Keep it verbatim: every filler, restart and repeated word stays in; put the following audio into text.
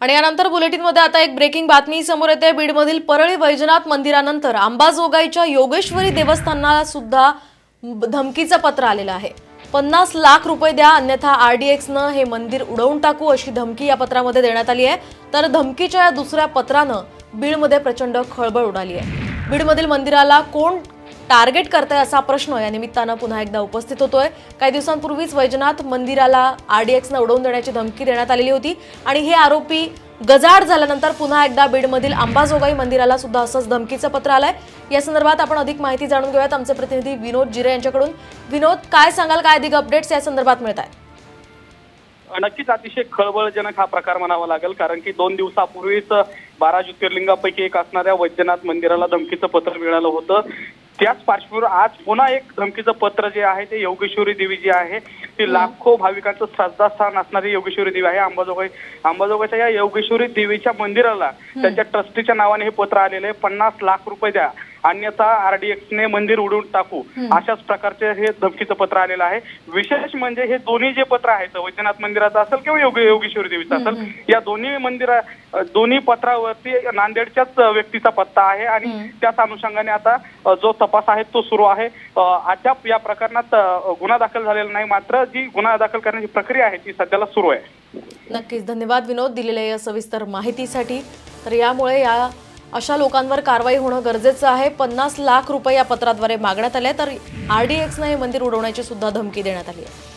आणि यानंतर बुलेटिनमध्ये आता एक ब्रेकिंग बातमी समोर येते। बीडमधील परळी वैजनाथ मंदिरानंतर अंबाजोगाईच्या योगेश्वरी देवस्थानाला सुद्धा धमकीचं पत्र आलेलं आहे। पन्नास लाख रुपये द्या अन्यथा आरडीएक्स न हे मंदिर उडवून टाकू अशी धमकी या पत्रामध्ये देण्यात आली आहे। तर धमकीच्या या दुसऱ्या पत्रानं बीडमध्ये प्रचंड खळबळ उडाली आहे। बीडमधील मंदिराला कोण टार्गेट करताय असा प्रश्न या निमित्तानं पुन्हा एकदा उपस्थित होतोय। काही दिवसांपूर्वीच वैजनाथ मंदिराला आरडीएक्स न उडवून देण्याची धमकी देण्यात आलेली होती आणि हे आरोपी गजाड झाल्यानंतर पुन्हा एकदा बीडमधील अंबाजोगाई मंदिराला सुद्धा असंच धमकीचं पत्र आलंय। या संदर्भात आपण अधिक माहिती जाणून घेऊयात आमचे प्रतिनिधी विनोद जीरे यांच्याकडून। विनोद, काय सांगाल, काय अधिक अपडेट्स या संदर्भात मिळत आहेत? नक्कीच अतिशय खळबळजनक हा प्रकार म्हणावा लागेल, कारण की दोन दिवसापूर्वीच बारा ज्योतिर्लिंगापैकी एक असणाऱ्या वैजनाथ मंदिराला धमकीचं पत्र मिळालं होतं। त्याच पार्श्वभूमीवर आज पुन्हा एक धमकीचं पत्र जे आहे ते योगेश्वरी देवी जी आहे ती लाखो भाविकांचं श्रद्धास्थान असणारी योगेश्वरी देवी आहे अंबाजोगाई अंबाजोगाईच्या या योगेश्वरी देवीच्या मंदिराला त्यांच्या ट्रस्टीच्या नावाने हे पत्र आलेलं आहे। पन्नास लाख रुपये द्या अन्यथा आरडीएक्सने मंदिर उडवून टाकू अशाच प्रकारचे हे धमकीचं पत्र आलेलं आहे। विशेष म्हणजे हे दोन्ही जे पत्र आहेत, वैजनाथ मंदिराचं असेल किंवा योगेश्वरी देवीचं असेल, या दोन्ही मंदिरा दोन्ही पत्रावरती नांदेडच्याच व्यक्तीचा पत्ता आहे आणि त्याच अनुषंगाने आता जो तपास आहे तो सुरू आहे। अद्याप या प्रकरणात गुन्हा दाखल झालेला नाही, मात्र जी गुन्हा दाखल करण्याची प्रक्रिया आहे ती सध्याला सुरू आहे। नक्कीच धन्यवाद विनोद दिलेल्या या सविस्तर माहितीसाठी। तर यामुळे या अशा लोकांवर कारवाई होणं गरजेचं आहे। पन्नास लाख रुपये या पत्राद्वारे मागण्यात आले, तर आरडीएक्सने हे मंदिर उडवण्याची सुद्धा धमकी देण्यात आली आहे।